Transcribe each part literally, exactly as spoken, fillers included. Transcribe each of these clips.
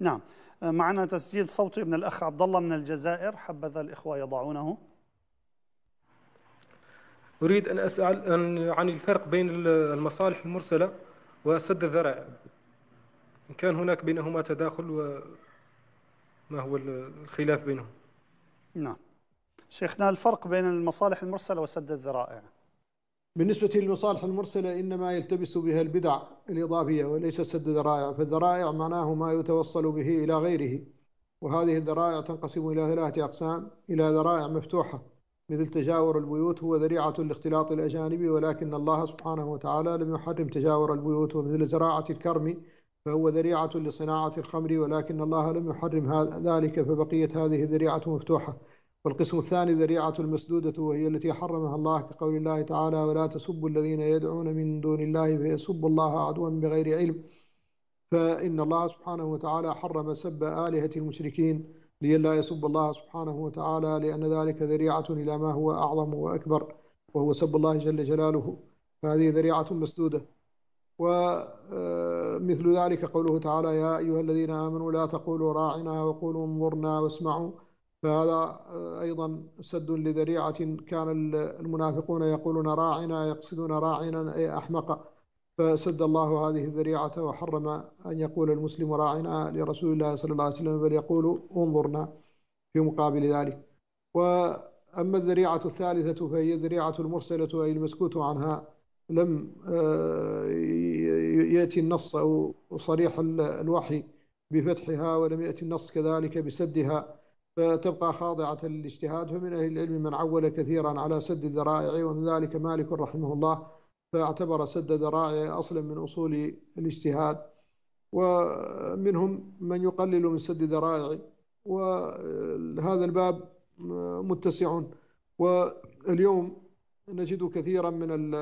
نعم، معنا تسجيل صوتي من الأخ عبد الله من الجزائر، حبذا الإخوة يضعونه. أريد أن أسأل عن الفرق بين المصالح المرسلة وسد الذرائع، إن كان هناك بينهما تداخل وما هو الخلاف بينهم. نعم شيخنا، الفرق بين المصالح المرسلة وسد الذرائع. بالنسبة للمصالح المرسلة إنما يلتبس بها البدع الإضافية وليس سد ذرائع، فالذرائع معناه ما يتوصل به إلى غيره، وهذه الذرائع تنقسم إلى ثلاثة أقسام، إلى ذرائع مفتوحة مثل تجاور البيوت هو ذريعة لاختلاط الأجانب، ولكن الله سبحانه وتعالى لم يحرم تجاور البيوت، ومثل زراعة الكرم فهو ذريعة لصناعة الخمر ولكن الله لم يحرم ذلك، فبقيت هذه الذريعة مفتوحة. والقسم الثاني ذريعة المسدودة وهي التي حرمها الله كقول الله تعالى: ولا تسبوا الذين يدعون من دون الله فيسبوا الله عدوا بغير علم، فإن الله سبحانه وتعالى حرم سب آلهة المشركين لئلا يسب الله سبحانه وتعالى، لأن ذلك ذريعة إلى ما هو أعظم وأكبر وهو سب الله جل جلاله، فهذه ذريعة مسدودة. ومثل ذلك قوله تعالى: يا أيها الذين آمنوا لا تقولوا راعنا وقولوا انظرنا واسمعوا، فهذا أيضا سد لذريعة كان المنافقون يقولون راعنا يقصدون راعنا أي أحمق، فسد الله هذه الذريعة وحرم أن يقول المسلم راعنا لرسول الله صلى الله عليه وسلم، بل يقول انظرنا في مقابل ذلك. وأما الذريعة الثالثة فهي الذريعة المرسلة أي المسكوت عنها، لم يأتي النص أو صريح الوحي بفتحها ولم يأتي النص كذلك بسدها، فتبقى خاضعة للاجتهاد. فمن أهل العلم من عول كثيرا على سد الذرائع، ومن ذلك مالك رحمه الله، فاعتبر سد الذرائع أصلا من أصول الاجتهاد، ومنهم من يقلل من سد الذرائع، وهذا الباب متسع. واليوم نجد كثيرا من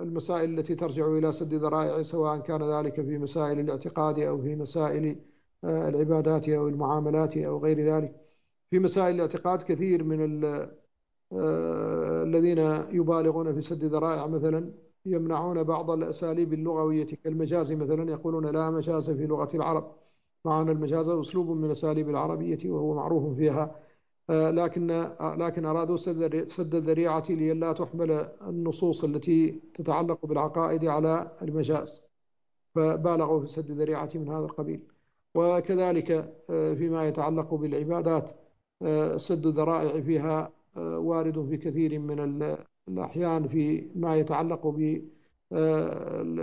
المسائل التي ترجع إلى سد الذرائع، سواء كان ذلك في مسائل الاعتقاد أو في مسائل العبادات أو المعاملات أو غير ذلك. في مسائل الاعتقاد كثير من الذين يبالغون في سد الذرائع مثلا يمنعون بعض الأساليب اللغوية كالمجاز مثلا، يقولون لا مجاز في لغة العرب، مع أن المجاز أسلوب من أساليب العربية وهو معروف فيها، لكن لكن أرادوا سد الذريعة لئلا تحمل النصوص التي تتعلق بالعقائد على المجاز، فبالغوا في سد الذريعة من هذا القبيل. وكذلك فيما يتعلق بالعبادات سد الذرائع فيها وارد في كثير من الأحيان، في ما يتعلق بقصد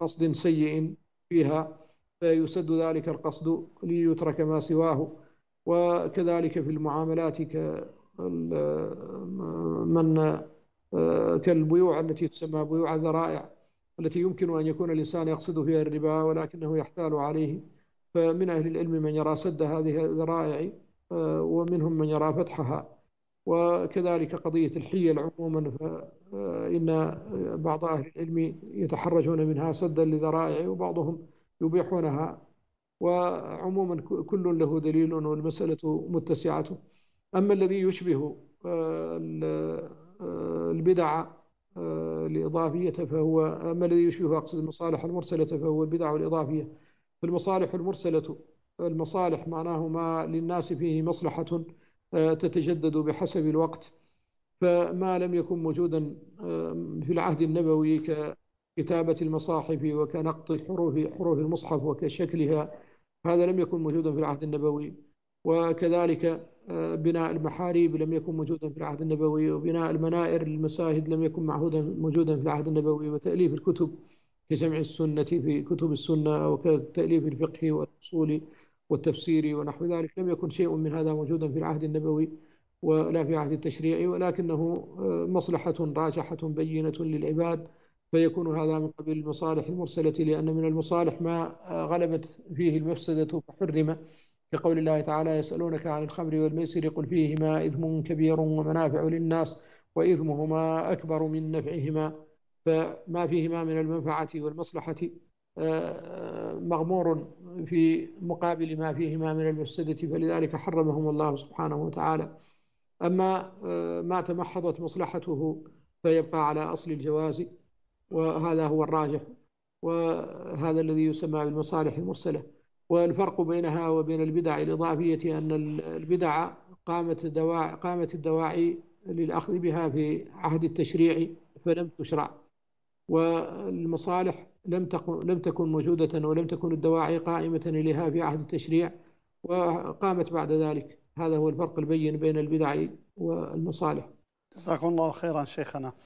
قصد سيء فيها فيسد ذلك القصد ليترك ما سواه. وكذلك في المعاملات كمن كالبيوع التي تسمى بيوع الذرائع، التي يمكن أن يكون الإنسان يقصد فيها الربا ولكنه يحتال عليه، فمن أهل العلم من يرى سد هذه الذرائع ومنهم من يرى فتحها. وكذلك قضية الحيل عموما، فإن بعض أهل العلم يتحرجون منها سدا لذرائع وبعضهم يبيحونها، وعموما كل له دليل والمسألة متسعة. أما الذي يشبه البدع الإضافية فهو أما الذي يشبه أقصد المصالح المرسلة فهو البدع الإضافية. فالمصالح المرسلة، المصالح معناه ما للناس فيه مصلحة تتجدد بحسب الوقت، فما لم يكن موجودا في العهد النبوي ككتابة المصاحف وكنقط حروف حروف المصحف وكشكلها، هذا لم يكن موجودا في العهد النبوي. وكذلك بناء المحاريب لم يكن موجودا في العهد النبوي، وبناء المنائر للمساجد لم يكن معهودا موجودا في العهد النبوي، وتأليف الكتب كجمع السنة في كتب السنة وكتأليف الفقه والأصول والتفسير ونحو ذلك، لم يكن شيء من هذا موجودا في العهد النبوي ولا في عهد التشريع، ولكنه مصلحة راجحة بينة للعباد، فيكون هذا من قبيل المصالح المرسلة، لأن من المصالح ما غلبت فيه المفسدة فحرم، كقول الله تعالى: يسألونك عن الخمر والميسر قل فيهما إثم كبير ومنافع للناس وإثمهما أكبر من نفعهما، فما فيهما من المنفعة والمصلحة مغمور في مقابل ما فيهما من المفسدة، فلذلك حرمهم الله سبحانه وتعالى. أما ما تمحضت مصلحته فيبقى على أصل الجواز، وهذا هو الراجح. وهذا الذي يسمى بالمصالح المرسلة. والفرق بينها وبين البدع الإضافية أن البدع قامت الدواعي, قامت الدواعي للأخذ بها في عهد التشريع فلم تشرع، والمصالح لم تكن, لم تكن موجودة ولم تكن الدواعي قائمة إليها في عهد التشريع وقامت بعد ذلك. هذا هو الفرق البين بين البدع والمصالح. جزاكم الله خيرا شيخنا.